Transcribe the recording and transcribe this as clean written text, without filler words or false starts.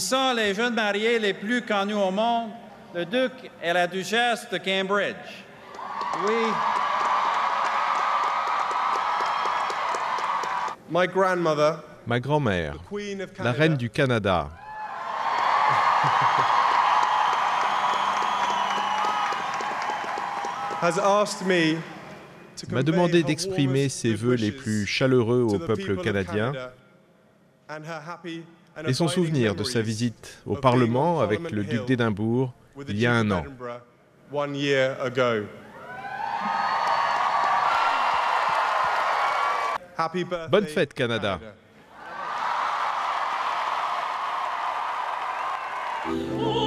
qui sont les jeunes mariés les plus connus au monde, le duc et la duchesse de Cambridge. Oui. Ma grand-mère, la reine du Canada. M'a demandé d'exprimer ses vœux les plus chaleureux au peuple canadien et son souvenir de sa visite au Parlement avec le duc d'Édimbourg il y a un an. Bonne fête, Canada! Oh!